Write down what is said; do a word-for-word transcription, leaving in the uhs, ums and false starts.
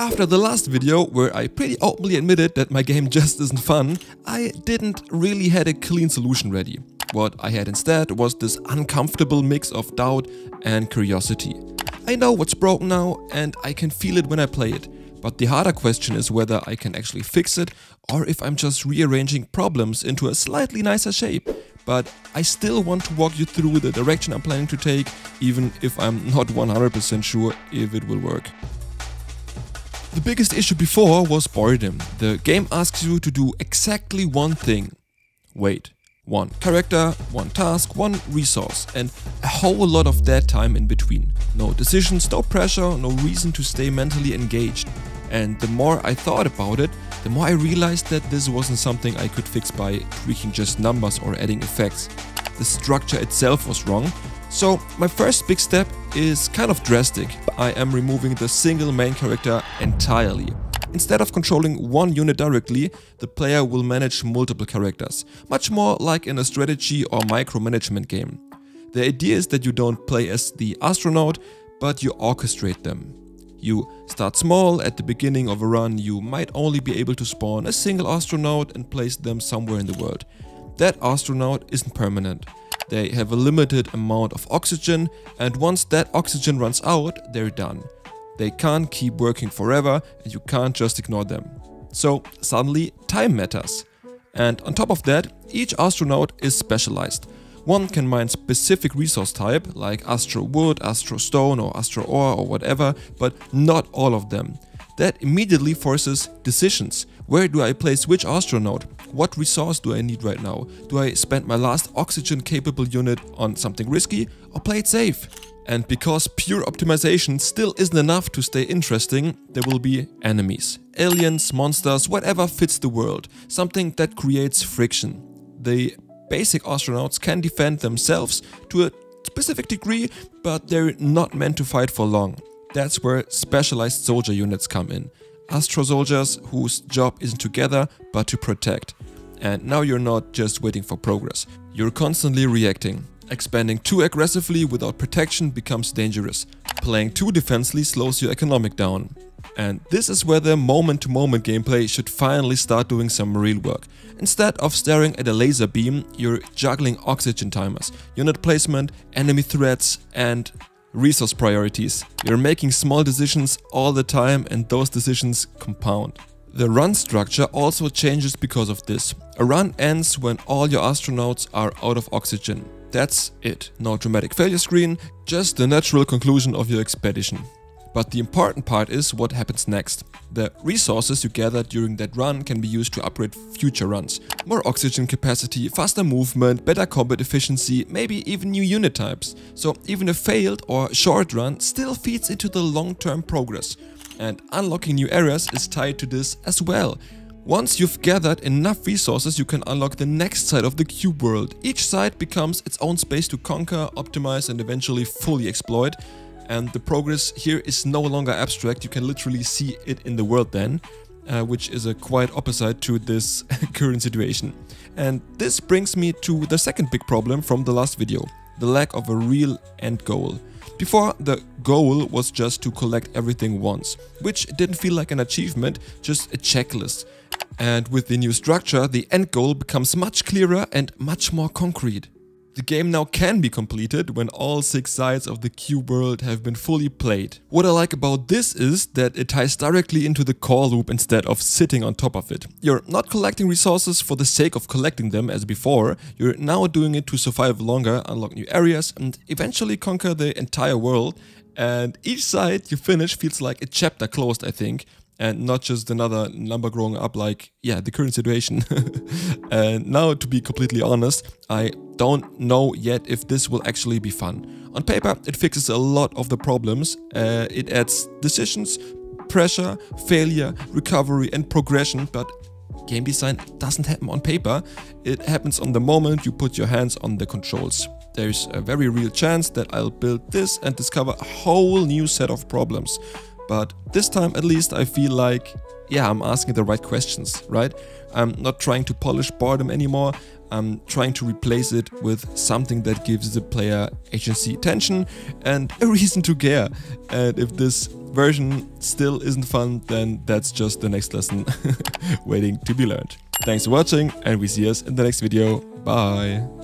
After the last video, where I pretty openly admitted that my game just isn't fun, I didn't really had a clean solution ready. What I had instead was this uncomfortable mix of doubt and curiosity. I know what's broken now and I can feel it when I play it, but the harder question is whether I can actually fix it or if I'm just rearranging problems into a slightly nicer shape. But I still want to walk you through the direction I'm planning to take, even if I'm not one hundred percent sure if it will work. The biggest issue before was boredom. The game asks you to do exactly one thing. Wait. One character, one task, one resource, and a whole lot of dead time in between. No decisions, no pressure, no reason to stay mentally engaged. And the more I thought about it, the more I realized that this wasn't something I could fix by tweaking just numbers or adding effects. The structure itself was wrong. So my first big step is kind of drastic. I am removing the single main character entirely. Instead of controlling one unit directly, the player will manage multiple characters, much more like in a strategy or micromanagement game. The idea is that you don't play as the astronaut, but you orchestrate them. You start small. At the beginning of a run, you might only be able to spawn a single astronaut and place them somewhere in the world. That astronaut isn't permanent. They have a limited amount of oxygen, and once that oxygen runs out, they're done. They can't keep working forever and you can't just ignore them. So suddenly time matters. And on top of that, each astronaut is specialized. One can mine specific resource type like astro wood, astro stone or astro ore or whatever, but not all of them. That immediately forces decisions. Where do I place which astronaut? What resource do I need right now? Do I spend my last oxygen capable unit on something risky or play it safe? And because pure optimization still isn't enough to stay interesting, there will be enemies. Aliens, monsters, whatever fits the world. Something that creates friction. The basic astronauts can defend themselves to a specific degree, but they're not meant to fight for long. That's where specialized soldier units come in. Astro soldiers whose job isn't to gather, but to protect. And now you're not just waiting for progress. You're constantly reacting. Expanding too aggressively without protection becomes dangerous. Playing too defensively slows your economic down. And this is where the moment-to-moment gameplay should finally start doing some real work. Instead of staring at a laser beam, you're juggling oxygen timers, unit placement, enemy threats, and resource priorities. You're making small decisions all the time, and those decisions compound. The run structure also changes because of this. A run ends when all your astronauts are out of oxygen. That's it. No dramatic failure screen, just the natural conclusion of your expedition. But the important part is what happens next. The resources you gather during that run can be used to upgrade future runs. More oxygen capacity, faster movement, better combat efficiency, maybe even new unit types. So even a failed or short run still feeds into the long-term progress. And unlocking new areas is tied to this as well. Once you've gathered enough resources, you can unlock the next side of the cube world. Each side becomes its own space to conquer, optimize and eventually fully exploit. And the progress here is no longer abstract, you can literally see it in the world then, uh, which is a quite opposite to this current situation. And this brings me to the second big problem from the last video, the lack of a real end goal. Before, the goal was just to collect everything once, which didn't feel like an achievement, just a checklist. And with the new structure, the end goal becomes much clearer and much more concrete. The game now can be completed when all six sides of the cube world have been fully played. What I like about this is that it ties directly into the core loop instead of sitting on top of it. You're not collecting resources for the sake of collecting them as before, you're now doing it to survive longer, unlock new areas and eventually conquer the entire world. And each side you finish feels like a chapter closed, I think. And not just another number growing up like, yeah, the current situation. And now, to be completely honest, I don't know yet if this will actually be fun. On paper, it fixes a lot of the problems. Uh, it adds decisions, pressure, failure, recovery and progression, but game design doesn't happen on paper. It happens on the moment you put your hands on the controls. There's a very real chance that I'll build this and discover a whole new set of problems. But this time at least I feel like, yeah, I'm asking the right questions, right? I'm not trying to polish boredom anymore. I'm trying to replace it with something that gives the player agency, tension and a reason to care. And if this version still isn't fun, then that's just the next lesson waiting to be learned. Thanks for watching, and we see us in the next video. Bye!